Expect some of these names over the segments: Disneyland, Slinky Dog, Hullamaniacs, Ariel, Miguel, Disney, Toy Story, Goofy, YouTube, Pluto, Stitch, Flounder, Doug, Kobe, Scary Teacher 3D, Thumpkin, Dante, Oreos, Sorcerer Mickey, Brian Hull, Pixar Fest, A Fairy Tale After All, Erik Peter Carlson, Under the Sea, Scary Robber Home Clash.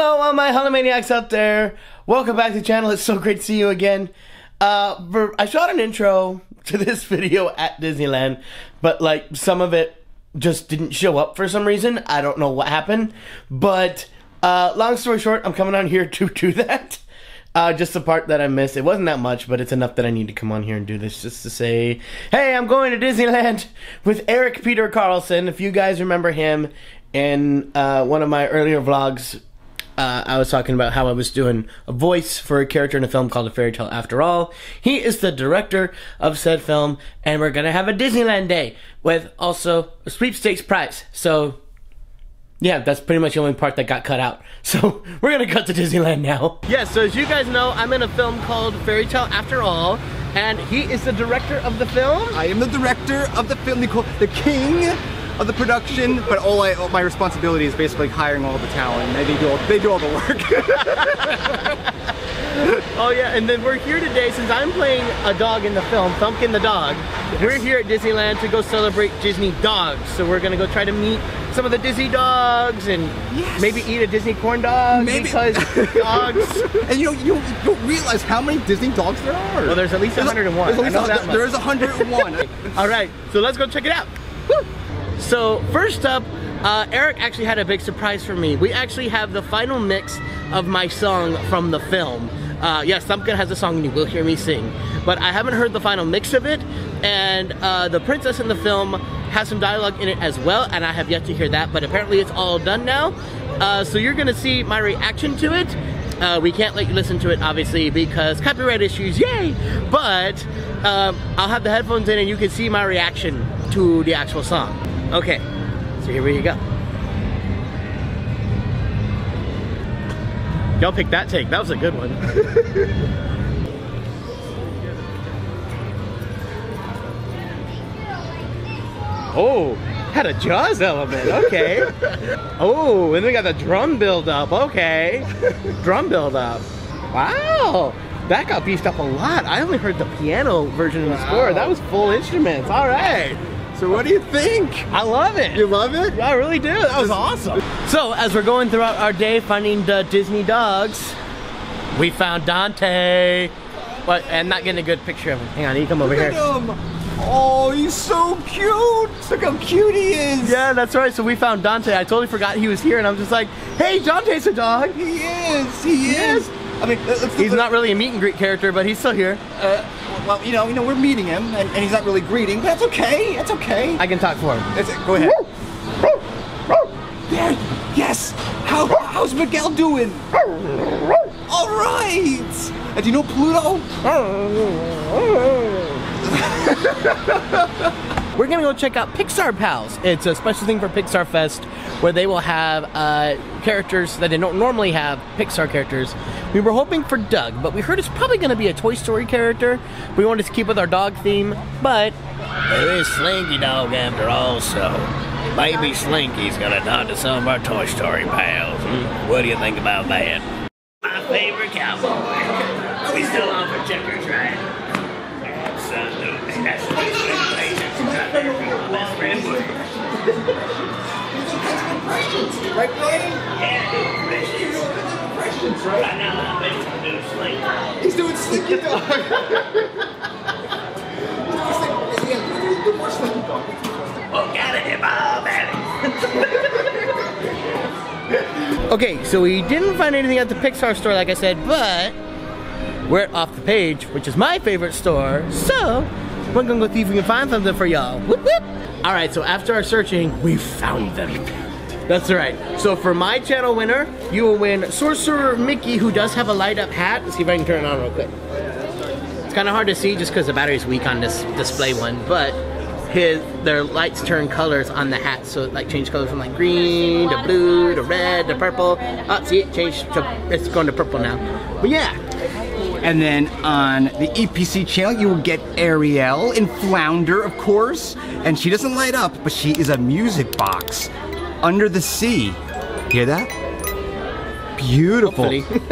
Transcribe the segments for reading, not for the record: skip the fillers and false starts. Hello, all my Hullamaniacs out there. Welcome back to the channel. It's so great to see you again. I shot an intro to this video at Disneyland, but like some of it just didn't show up for some reason. I don't know what happened, but long story short, I'm coming on here to do that. Just the part that I missed. It wasn't that much, but it's enough that I need to come on here and do this just to say, hey, I'm going to Disneyland with Erik Peter Carlson. If you guys remember him in one of my earlier vlogs, I was talking about how I was doing a voice for a character in a film called A Fairy Tale After All. He is the director of said film, and we're going to have a Disneyland day with also a sweepstakes prize. So, yeah, that's pretty much the only part that got cut out. So, we're going to cut to Disneyland now. Yeah, so as you guys know, I'm in a film called Fairy Tale After All, and he is the director of the film. I am the director of the film. They call it the king of the production, but all my responsibility is basically hiring all the talent. They do all the work. Oh yeah, and then we're here today, since I'm playing a dog in the film, Thumpkin the dog, yes. We're here at Disneyland to go celebrate Disney dogs. So we're gonna go try to meet some of the Disney dogs and yes, maybe eat a Disney corn dog, maybe. Because dogs. And you don't realize how many Disney dogs there are. Well, there's at least 101. There is 101. All right, so let's go check it out. Woo! So first up, Erik actually had a big surprise for me. We actually have the final mix of my song from the film. Yes, Thumpkin has a song and you will hear me sing, but I haven't heard the final mix of it, and the princess in the film has some dialogue in it as well, and I have yet to hear that, but apparently it's all done now. So you're gonna see my reaction to it. We can't let you listen to it, obviously, because copyright issues, yay! But I'll have the headphones in and you can see my reaction to the actual song. Okay, so here we go. Y'all picked that take, that was a good one. Oh, had a Jaws element, okay. Oh, and we got the drum build up, okay. Drum build up, wow. That got beefed up a lot. I only heard the piano version of the score. That was full instruments, all right. So what do you think? I love it. You love it? Yeah, I really do. That was awesome. So as we're going throughout our day finding the Disney dogs, we found Dante. But I'm not getting a good picture of him. Hang on, you come over here. Look at him. Oh, he's so cute. Look how cute he is. Yeah, that's right. So we found Dante. I totally forgot he was here, and I'm just like, hey, Dante's a dog. He is. He is. I mean, he's not really a meet and greet character, but he's still here. Well, you know, we're meeting him, and he's not really greeting, but that's okay. That's okay. I can talk for him. That's it. Go ahead. There. Yes. How's Miguel doing? All right. And do you know Pluto? We're gonna go check out Pixar Pals. It's a special thing for Pixar Fest where they will have characters that they don't normally have, Pixar characters. We were hoping for Doug, but we heard it's probably gonna be a Toy Story character. We wanted to keep with our dog theme, but there is Slinky Dog after all, so maybe Slinky's gonna talk to some of our Toy Story pals. What do you think about that? My favorite cowboy. Are we still on for checkers, right? Absolutely. That's the best place. He's doing Slinky Dog. Okay, so we didn't find anything at the Pixar store, like I said, but we're at Off the Page, which is my favorite store, so we're gonna go see if we can find something for y'all. Whoop whoop! Alright, so after our searching, we found them. That's right. So for my channel winner, you will win Sorcerer Mickey, who does have a light up hat. Let's see if I can turn it on real quick. It's kinda hard to see just because the battery's weak on this display one, but their lights turn colors on the hat, so it like change colors from like green to blue to red to purple. Oh, see, it changed to, it's going to purple now. But yeah. And then on the EPC channel, you will get Ariel in Flounder, of course. And she doesn't light up, but she is a music box. Under the Sea. Hear that? Beautiful.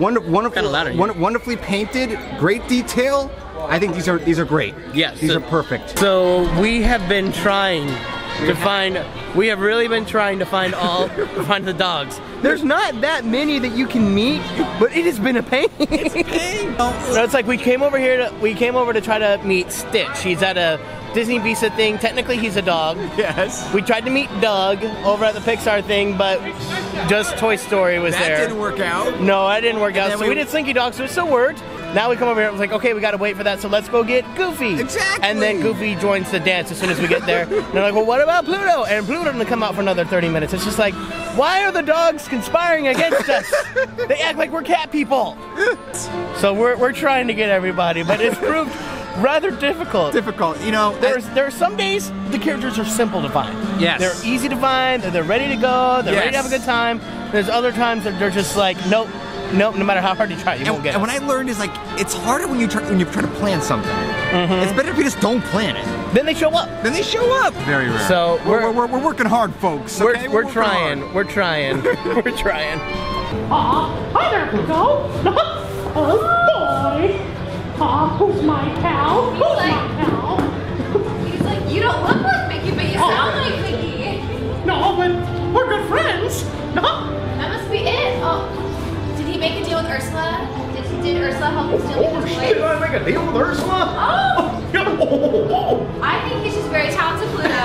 Wonderfully painted, great detail. I think these are great. Yes. These are perfect. So we have been trying to find all find the dogs. There's not that many that you can meet, but it has been a pain. It's a pain. No, it's like we came over to try to meet Stitch. He's at a Disney Visa thing. Technically, he's a dog. Yes. We tried to meet Doug over at the Pixar thing, but just Toy Story was there. That didn't work out. No, that didn't work out. So we did Slinky Dog, so it still worked. Now we come over here and it's like, okay, we gotta wait for that, so let's go get Goofy. Exactly. And then Goofy joins the dance as soon as we get there. And they're like, well, what about Pluto? And Pluto didn't come out for another 30 minutes. It's just like, why are the dogs conspiring against us? They act like we're cat people. So we're trying to get everybody, but it's proved rather difficult. You know, there are some days the characters are simple to find. Yes. They're easy to find, they're ready to go, they're ready to have a good time. There's other times that they're just like, nope. Nope, no matter how hard you try, you won't get it. And what I learned is, like, it's harder when you try to plan something. Mm-hmm. It's better if you just don't plan it. Then they show up. Then they show up. Very rare. So we're working hard, folks. Okay? We're trying. We're trying. Hi there, Pluto. Oh boy. Who's my cow? Who's my cow? He's like, you don't look like Mickey, but you sound like Mickey. No, but we're good friends. That must be it. Oh. Did he make a deal with Ursula? Did Ursula help him steal his toys? Did I make a deal with Ursula? Oh! Oh. I think he's just very talented, Pluto.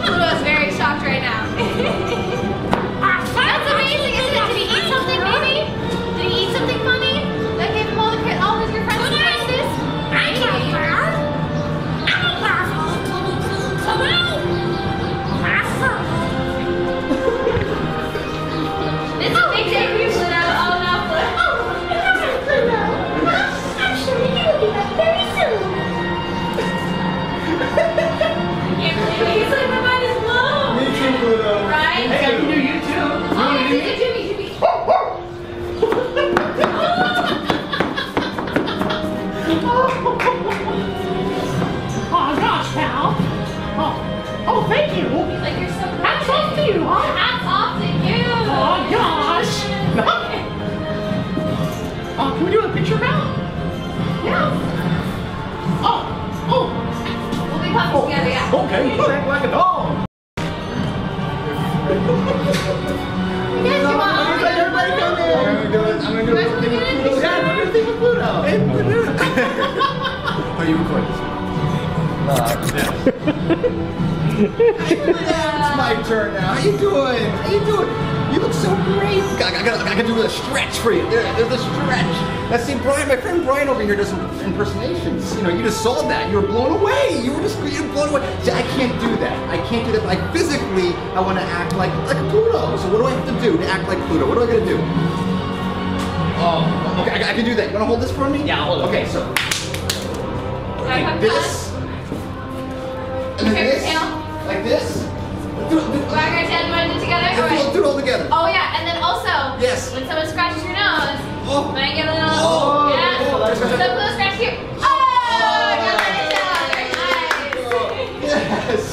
Pluto is very shocked right now. That's amazing, isn't it? Did he eat something, baby? Did he eat something funny? That gave him all of your friends' prizes? I don't care. It's my turn now. How you doing? You look so great. I gotta do a stretch for you. There's a stretch. That's my friend Brian over here does some impersonations. You know, you just saw that. You were blown away. You were blown away. I can't do that. Like physically, I want to act like Pluto. So what do I have to do to act like Pluto? What do I gotta do? Oh, okay. I can do that. You wanna hold this for me? Yeah, I'll hold it. Okay, so like this. And then this, like this. Do it all together. Oh yeah, and then also, when someone scratches your nose, when I get a little, so Pluto scratch here. Oh, I got it. Very nice. Yes.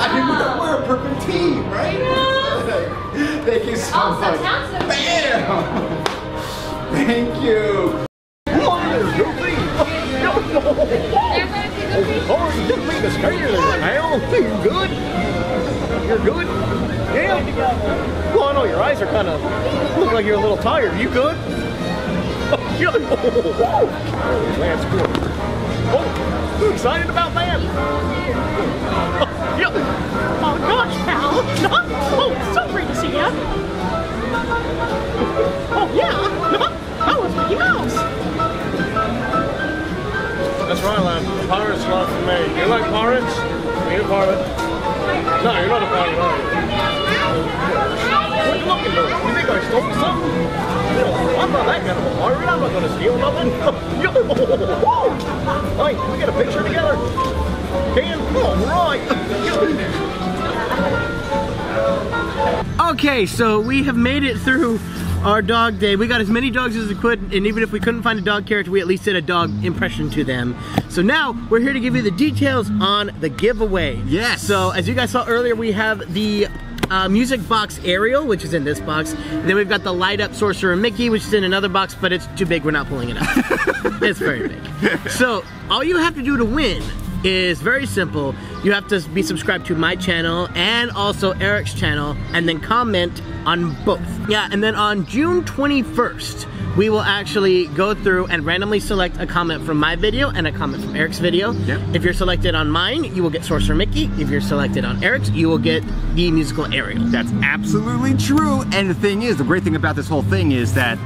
I mean, we're a perfect team, right? Yeah. Thank you so much. Bam! Thank you. You're good. You're good. Yeah. Well, I know your eyes are kind of look like you're a little tired. You good? You're like, oh, that's good. Oh, you excited about that? Yeah. Oh gosh, pal. Oh, so great to see you. Oh yeah. How was Mickey Mouse? That's right, lad. Pirates love for me. You like pirates? Are you a pirate? No, you're not a pirate, are you? What are you looking for? You think I stole something? I'm not that kind of a pirate. I'm not going to steal nothing. Hey, can we get a picture together? Can? Alright. Okay, so we have made it through our dog day. We got as many dogs as we could, and even if we couldn't find a dog character, we at least did a dog impression to them. So now we're here to give you the details on the giveaway. Yes. So as you guys saw earlier, we have the music box Ariel, which is in this box. And then we've got the light up Sorcerer Mickey, which is in another box, but it's too big. We're not pulling it up. It's very big. So all you have to do to win is very simple. You have to be subscribed to my channel and also Erik's channel, and then comment on both. Yeah, and then on June 21st, we will actually go through and randomly select a comment from my video and a comment from Erik's video. Yep. If you're selected on mine, you will get Sorcerer Mickey. If you're selected on Erik's, you will get the musical Ariel. That's absolutely true. And the thing is, the great thing about this whole thing is that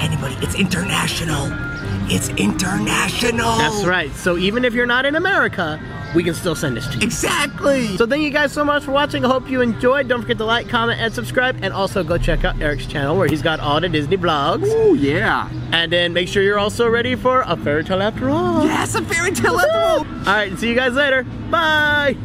anybody, it's international. It's international. That's right. So even if you're not in America, we can still send this to you. Exactly. So thank you guys so much for watching. I hope you enjoyed. Don't forget to like, comment, and subscribe. And also go check out Erik's channel where he's got all the Disney vlogs. Oh yeah. And then make sure you're also ready for A Fairy Tale After All. Yes, A Fairy Tale After All. All right. See you guys later. Bye.